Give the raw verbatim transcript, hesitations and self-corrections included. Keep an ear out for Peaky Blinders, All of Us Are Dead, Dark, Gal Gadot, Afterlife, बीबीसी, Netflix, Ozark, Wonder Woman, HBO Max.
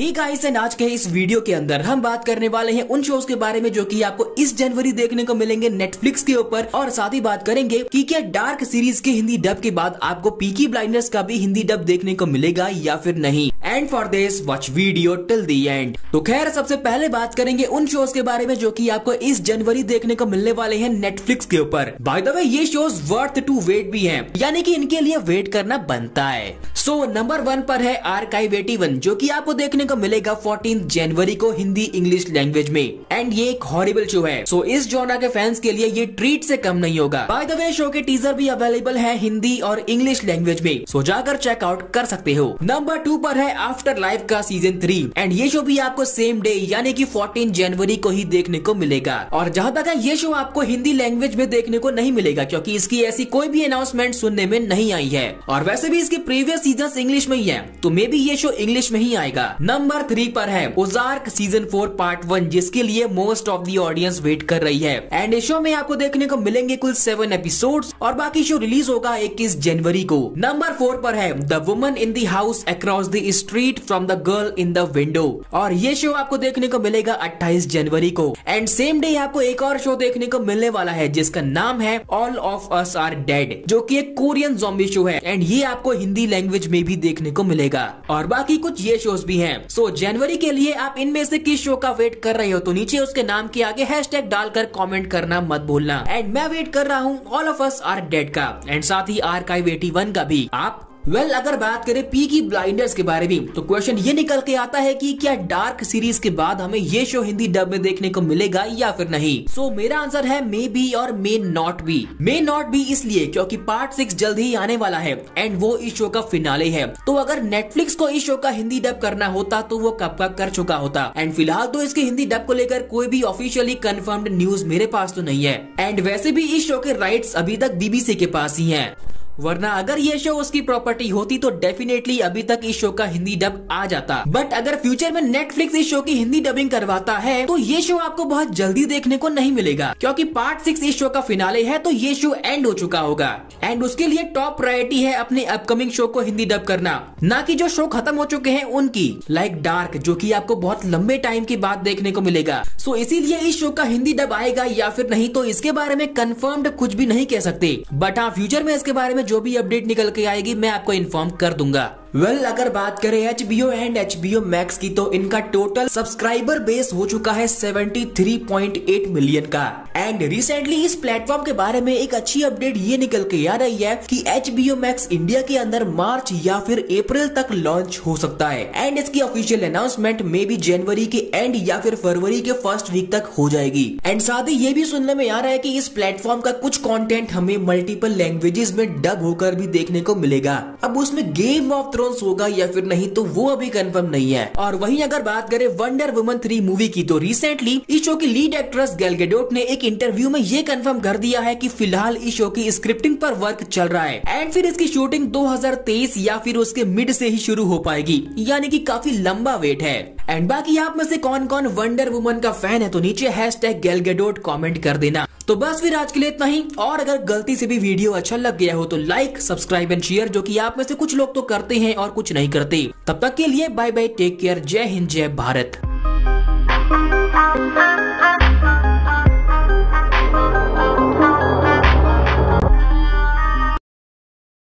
Hey guys, आज के इस वीडियो के अंदर हम बात करने वाले हैं उन शोज के बारे में जो कि आपको इस जनवरी देखने को मिलेंगे नेटफ्लिक्स के ऊपर, और साथ ही बात करेंगे कि क्या डार्क सीरीज के हिंदी डब के बाद आपको पीकी ब्लाइंडर्स का भी हिंदी डब देखने को मिलेगा या फिर नहीं। And for this watch video till the end. तो खैर, सबसे पहले बात करेंगे उन शोज के बारे में जो कि आपको इस जनवरी देखने को मिलने वाले हैं नेटफ्लिक्स के ऊपर। बाय द वे, ये शोज वर्थ टू वेट भी हैं, यानी कि इनके लिए वेट करना बनता है। सो नंबर वन पर है आर्काइविटी वन, जो कि आपको देखने को मिलेगा चौदह जनवरी को हिंदी इंग्लिश लैंग्वेज में। एंड ये एक हॉरिबल शो है, सो so, इस जॉनर के फैंस के लिए ये ट्रीट से कम नहीं होगा। बाय द वे, शो के टीजर भी अवेलेबल है हिंदी और इंग्लिश लैंग्वेज में, सो so, जाकर चेकआउट कर सकते हो। नंबर टू पर है आफ्टर लाइफ का सीजन थ्री, एंड ये शो भी आपको सेम डे यानी कि चौदह जनवरी को ही देखने को मिलेगा। और जहाँ तक है, ये शो आपको हिंदी लैंग्वेज में देखने को नहीं मिलेगा क्योंकि इसकी ऐसी कोई भी अनाउंसमेंट सुनने में नहीं आई है, और वैसे भी इसके प्रीवियस सीजन इंग्लिश में ही है, तो मे भी ये शो इंग्लिश में ही आएगा। नंबर थ्री पर है Ozark season four part one, जिसके लिए most of the audience wait कर रही है। एंड इस शो में आपको देखने को मिलेंगे कुल सेवन एपिसोड्स, और बाकी शो रिलीज होगा इक्कीस जनवरी को। नंबर फोर पर है the woman in the house across the street from the girl in the window, और ये शो आपको देखने को मिलेगा अट्ठाईस जनवरी को। एंड सेम डे आपको एक और शो देखने को मिलने वाला है जिसका नाम है all of us are dead, जो की एक कोरियन ज़ॉम्बी शो है। एंड ये आपको हिंदी लैंग्वेज में भी देखने को मिलेगा, और बाकी कुछ ये शोज भी हैं। सो so, जनवरी के लिए आप इनमें से किस शो का वेट कर रहे हो, तो नीचे उसके नाम के आगे हैशटैग डालकर कमेंट करना मत भूलना। एंड मैं वेट कर रहा हूँ all of us are dead का, एंड साथ ही आर्काइविटी वन का भी। आप वेल well, अगर बात करें पीकी ब्लाइंडर्स के बारे में, तो क्वेश्चन ये निकल के आता है कि क्या डार्क सीरीज के बाद हमें ये शो हिंदी डब में देखने को मिलेगा या फिर नहीं। सो so, मेरा आंसर है मे बी और may not be. May not be इसलिए क्योंकि पार्ट सिक्स जल्द ही आने वाला है, एंड वो इस शो का फिनाले है। तो अगर नेटफ्लिक्स को इस शो का हिंदी डब करना होता तो वो कब का कर चुका होता। एंड फिलहाल तो इसके हिंदी डब को लेकर कोई भी ऑफिशियली कन्फर्म्ड न्यूज मेरे पास तो नहीं है, एंड वैसे भी इस शो के राइट्स अभी तक बीबीसी के पास ही है, वरना अगर ये शो उसकी प्रॉपर्टी होती तो डेफिनेटली अभी तक इस शो का हिंदी डब आ जाता। बट अगर फ्यूचर में नेटफ्लिक्स इस शो की हिंदी डबिंग करवाता है तो ये शो आपको बहुत जल्दी देखने को नहीं मिलेगा, क्योंकि पार्ट सिक्स इस शो का फिनाले है, तो ये शो एंड हो चुका होगा। एंड उसके लिए टॉप प्रायोरिटी है अपने अपकमिंग शो को हिंदी डब करना, ना कि जो शो खत्म हो चुके हैं उनकी, लाइक डार्क, जो की आपको बहुत लंबे टाइम के बाद देखने को मिलेगा। सो इसीलिए इस शो का हिंदी डब आएगा या फिर नहीं, तो इसके बारे में कंफर्म्ड कुछ भी नहीं कह सकते। बट हाँ, फ्यूचर में इसके बारे में जो भी अपडेट निकल के आएगी मैं आपको इन्फॉर्म कर दूंगा। वेल well, अगर बात करें H B O and H B O Max की, तो इनका टोटल सब्सक्राइबर बेस हो चुका है तिहत्तर पॉइंट आठ मिलियन का। एंड रिसेंटली इस प्लेटफॉर्म के बारे में एक अच्छी अपडेट ये निकल के आ रही है कि H B O Max India के अंदर मार्च या फिर अप्रैल तक लॉन्च हो सकता है। एंड इसकी ऑफिशियल अनाउंसमेंट मे बी जनवरी के एंड या फिर फरवरी के फर्स्ट वीक तक हो जाएगी। एंड साथ ही ये भी सुनने में आ रहा है की इस प्लेटफॉर्म का कुछ कॉन्टेंट हमें मल्टीपल लैंग्वेजेस में डब होकर भी देखने को मिलेगा। अब उसमें गेम ऑफ होगा या फिर नहीं, तो वो अभी कंफर्म नहीं है। और वहीं अगर बात करें वंडर वुमन थ्री मूवी की, तो रिसेंटली इस शो की लीड एक्ट्रेस गैल गैडोट ने एक इंटरव्यू में ये कंफर्म कर दिया है कि फिलहाल इस शो की स्क्रिप्टिंग पर वर्क चल रहा है, एंड फिर इसकी शूटिंग दो हज़ार तेईस या फिर उसके मिड से ही शुरू हो पाएगी, यानी कि काफी लंबा वेट है। एंड बाकी आप में से कौन कौन वंडर वुमन का फैन है, तो नीचे हैशटैग गैल गैडोट कमेंट कर देना। तो बस फिर आज के लिए इतना ही, और अगर गलती से भी वीडियो अच्छा लग गया हो तो लाइक, सब्सक्राइब एंड शेयर, जो कि आप में से कुछ लोग तो करते हैं और कुछ नहीं करते। तब तक के लिए बाय बाय, टेक केयर, जय हिंद, जय भारत।